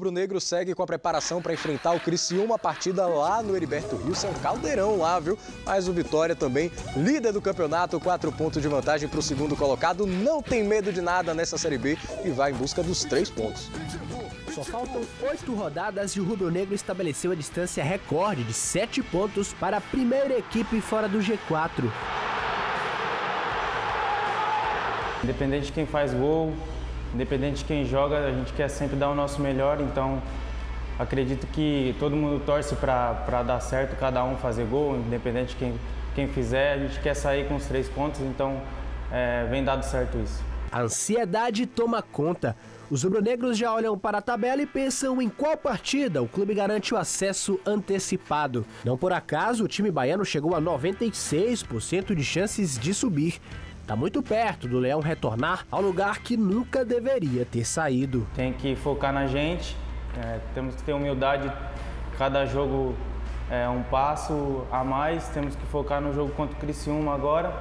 rubro-negro segue com a preparação para enfrentar o Criciúma, partida lá no Heriberto Hilse, é um caldeirão lá, viu? Mas o Vitória também, líder do campeonato, 4 pontos de vantagem para o segundo colocado, não tem medo de nada nessa Série B e vai em busca dos 3 pontos. Só faltam 8 rodadas e o rubro-negro estabeleceu a distância recorde de 7 pontos para a primeira equipe fora do G4. Independente de quem faz gol, independente de quem joga, a gente quer sempre dar o nosso melhor, então acredito que todo mundo torce para dar certo, cada um fazer gol, independente de quem fizer, a gente quer sair com os 3 pontos, então vem dado certo isso. A ansiedade toma conta. Os rubro-negros já olham para a tabela e pensam em qual partida o clube garante o acesso antecipado. Não por acaso, o time baiano chegou a 96% de chances de subir. Está muito perto do Leão retornar ao lugar que nunca deveria ter saído. Tem que focar na gente, temos que ter humildade, cada jogo é um passo a mais, temos que focar no jogo contra o Criciúma agora,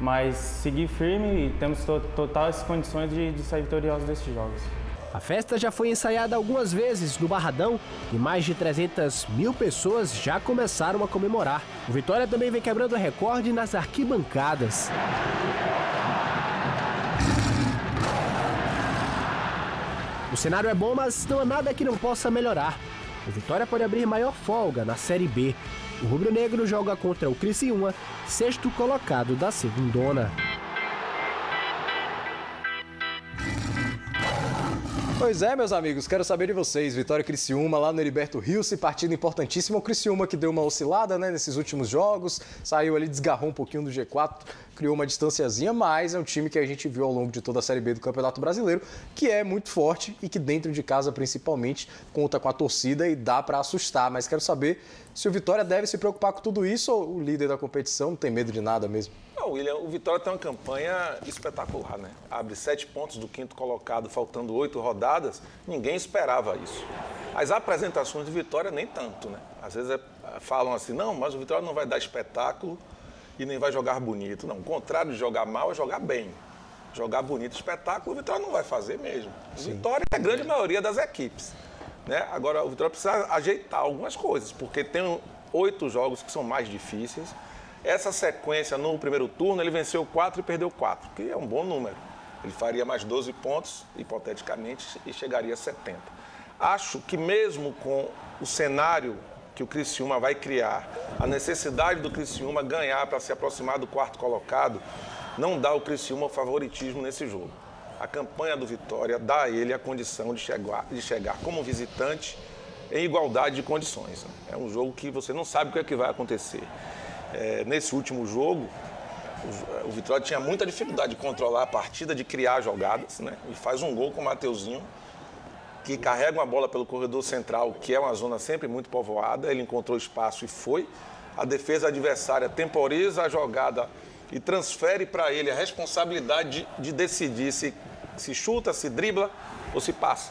mas seguir firme e temos totais condições de sair vitoriosos desses jogos. A festa já foi ensaiada algumas vezes no Barradão e mais de 300 mil pessoas já começaram a comemorar. O Vitória também vem quebrando recorde nas arquibancadas. O cenário é bom, mas não há nada que não possa melhorar. O Vitória pode abrir maior folga na Série B. O rubro-negro joga contra o Criciúma, 6º colocado da segundona. Pois é, meus amigos, quero saber de vocês. Vitória e Criciúma lá no Heriberto Hilse, partida importantíssima. O Criciúma que deu uma oscilada, né, nesses últimos jogos, saiu ali, desgarrou um pouquinho do G4, criou uma distanciazinha, mas é um time que a gente viu ao longo de toda a Série B do Campeonato Brasileiro, que é muito forte e que dentro de casa, principalmente, conta com a torcida e dá para assustar. Mas quero saber se o Vitória deve se preocupar com tudo isso ou o líder da competição não tem medo de nada mesmo. Não, William, o Vitória tem uma campanha espetacular, né? Abre 7 pontos do 5º colocado, faltando 8 rodadas, ninguém esperava isso. As apresentações do Vitória nem tanto, né? Às vezes falam assim, não, mas o Vitória não vai dar espetáculo e nem vai jogar bonito. Não, o contrário de jogar mal é jogar bem. Jogar bonito, espetáculo, o Vitória não vai fazer mesmo. Sim. Vitória é a grande maioria das equipes, né? Agora, o Vitória precisa ajeitar algumas coisas, porque tem 8 jogos que são mais difíceis. Essa sequência no primeiro turno, ele venceu 4 e perdeu 4, que é um bom número. Ele faria mais 12 pontos, hipoteticamente, e chegaria a 70. Acho que mesmo com o cenário que o Criciúma vai criar, a necessidade do Criciúma ganhar para se aproximar do 4º colocado, não dá ao Criciúma favoritismo nesse jogo. A campanha do Vitória dá a ele a condição de chegar como visitante em igualdade de condições. É um jogo que você não sabe o que é que vai acontecer. Nesse último jogo, o Vitória tinha muita dificuldade de controlar a partida, de criar jogadas, né? E faz um gol com o Mateuzinho, que carrega uma bola pelo corredor central, que é uma zona sempre muito povoada. Ele encontrou espaço e foi. A defesa adversária temporiza a jogada e transfere para ele a responsabilidade de decidir se chuta, se dribla ou se passa.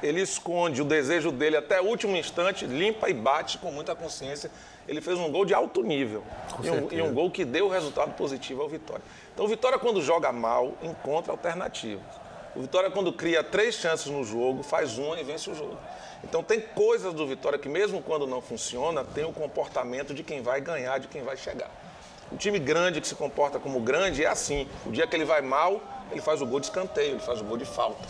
Ele esconde o desejo dele até o último instante, limpa e bate com muita consciência. Ele fez um gol de alto nível e um gol que deu resultado positivo ao Vitória. Então o Vitória, quando joga mal, encontra alternativas. O Vitória, quando cria 3 chances no jogo, faz uma e vence o jogo. Então tem coisas do Vitória que, mesmo quando não funciona, tem o comportamento de quem vai ganhar, de quem vai chegar. O time grande que se comporta como grande é assim. O dia que ele vai mal, ele faz o gol de escanteio, ele faz o gol de falta.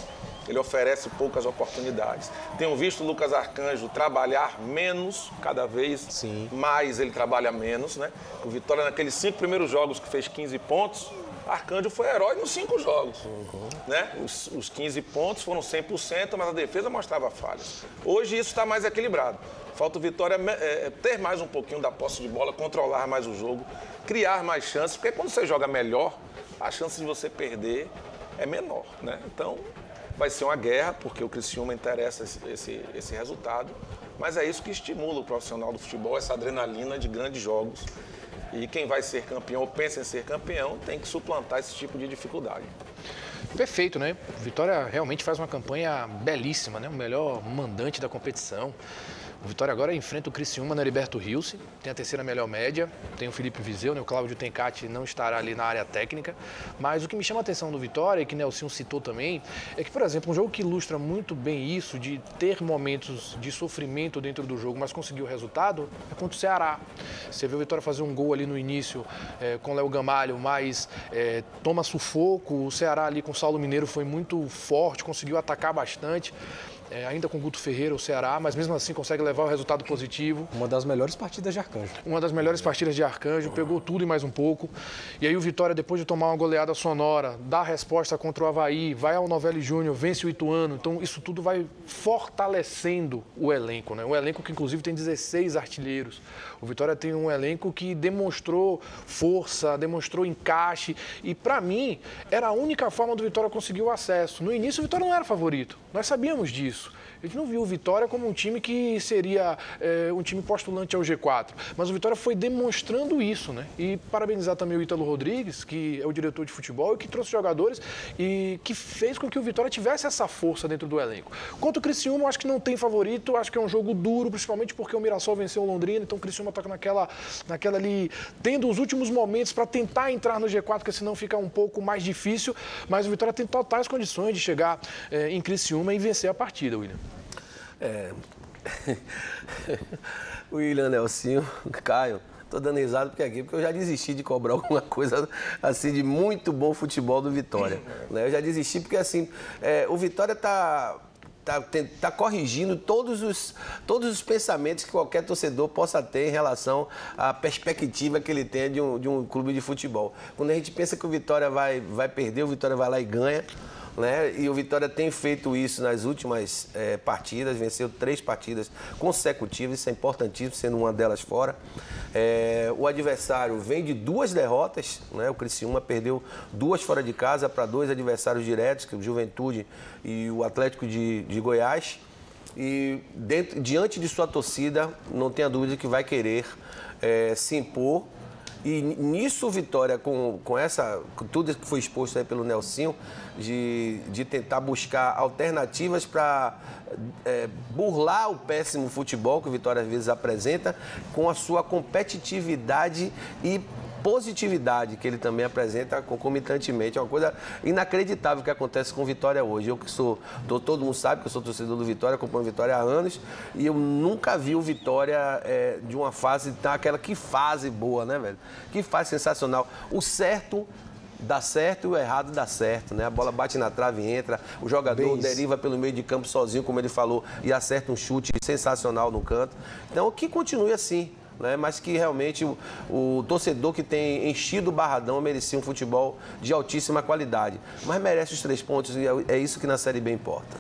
Ele oferece poucas oportunidades. Tenho visto o Lucas Arcanjo trabalhar menos, cada vez mais ele trabalha menos, né? O Vitória, naqueles 5 primeiros jogos que fez 15 pontos, Arcanjo foi herói nos 5 jogos. Né? Os 15 pontos foram 100%, mas a defesa mostrava falhas. Hoje isso está mais equilibrado. Falta o Vitória ter mais um pouquinho da posse de bola, controlar mais o jogo, criar mais chances, porque quando você joga melhor, a chance de você perder é menor, né? Então vai ser uma guerra, porque o Criciúma interessa esse resultado, mas é isso que estimula o profissional do futebol, essa adrenalina de grandes jogos. E quem vai ser campeão ou pensa em ser campeão tem que suplantar esse tipo de dificuldade. Perfeito, né? Vitória realmente faz uma campanha belíssima, né? O melhor mandante da competição. O Vitória agora enfrenta o Criciúma no Heriberto Hilse, tem a terceira melhor média, tem o Felipe Vizeu, né? O Cláudio Tencati não estará ali na área técnica, mas o que me chama a atenção do Vitória, e que Nelson citou também, é que, por exemplo, um jogo que ilustra muito bem isso, de ter momentos de sofrimento dentro do jogo, mas conseguir o resultado, é contra o Ceará. Você vê o Vitória fazer um gol ali no início com o Léo Gamalho, mas toma sufoco, o Ceará ali com o Saulo Mineiro foi muito forte, conseguiu atacar bastante. Ainda com o Guto Ferreira, o Ceará, mas mesmo assim consegue levar o resultado positivo. Uma das melhores partidas de Arcanjo. Uma das melhores partidas de Arcanjo, pegou tudo e mais um pouco. E aí o Vitória, depois de tomar uma goleada sonora, dá a resposta contra o Avaí, vai ao Novelli Júnior, vence o Ituano. Então isso tudo vai fortalecendo o elenco, né? Um elenco que inclusive tem 16 artilheiros. O Vitória tem um elenco que demonstrou força, demonstrou encaixe. E para mim, era a única forma do Vitória conseguir o acesso. No início o Vitória não era favorito, nós sabíamos disso. A gente não viu o Vitória como um time que seria um time postulante ao G4, mas o Vitória foi demonstrando isso, né? E parabenizar também o Ítalo Rodrigues, que é o diretor de futebol e que trouxe jogadores e que fez com que o Vitória tivesse essa força dentro do elenco. Quanto ao Criciúma, eu acho que não tem favorito, acho que é um jogo duro, principalmente porque o Mirasol venceu o Londrina, então o Criciúma está naquela ali, tendo os últimos momentos para tentar entrar no G4, porque senão fica um pouco mais difícil, mas o Vitória tem totais condições de chegar em Criciúma e vencer a partida. William. William, Nelsinho, Caio, tô dando risada porque eu já desisti de cobrar alguma coisa assim de muito bom futebol do Vitória, né? Eu já desisti porque assim, o Vitória tá corrigindo todos os pensamentos que qualquer torcedor possa ter em relação à perspectiva que ele tem de um clube de futebol. Quando a gente pensa que o Vitória vai perder, o Vitória vai lá e ganha, né? E o Vitória tem feito isso nas últimas partidas, venceu 3 partidas consecutivas, isso é importantíssimo, sendo uma delas fora. O adversário vem de 2 derrotas, né? O Criciúma perdeu 2 fora de casa para 2 adversários diretos, que é o Juventude e o Atlético de Goiás. E diante de sua torcida, não tenha dúvida que vai querer se impor. E nisso, Vitória, com tudo que foi exposto aí pelo Nelsinho, de tentar buscar alternativas para burlar o péssimo futebol que o Vitória às vezes apresenta, com a sua competitividade e positividade que ele também apresenta concomitantemente. É uma coisa inacreditável que acontece com o Vitória hoje. Eu que sou, todo mundo sabe que eu sou torcedor do Vitória, acompanho o Vitória há anos, e eu nunca vi o Vitória de uma fase, aquela que fase boa, né, velho? Que fase sensacional. O certo dá certo e o errado dá certo, né? A bola bate na trave e entra, o jogador deriva pelo meio de campo sozinho, como ele falou, e acerta um chute sensacional no canto. Então, que continue assim, né? Mas que realmente o torcedor que tem enchido o Barradão merecia um futebol de altíssima qualidade. Mas merece os 3 pontos e é isso que na Série B importa.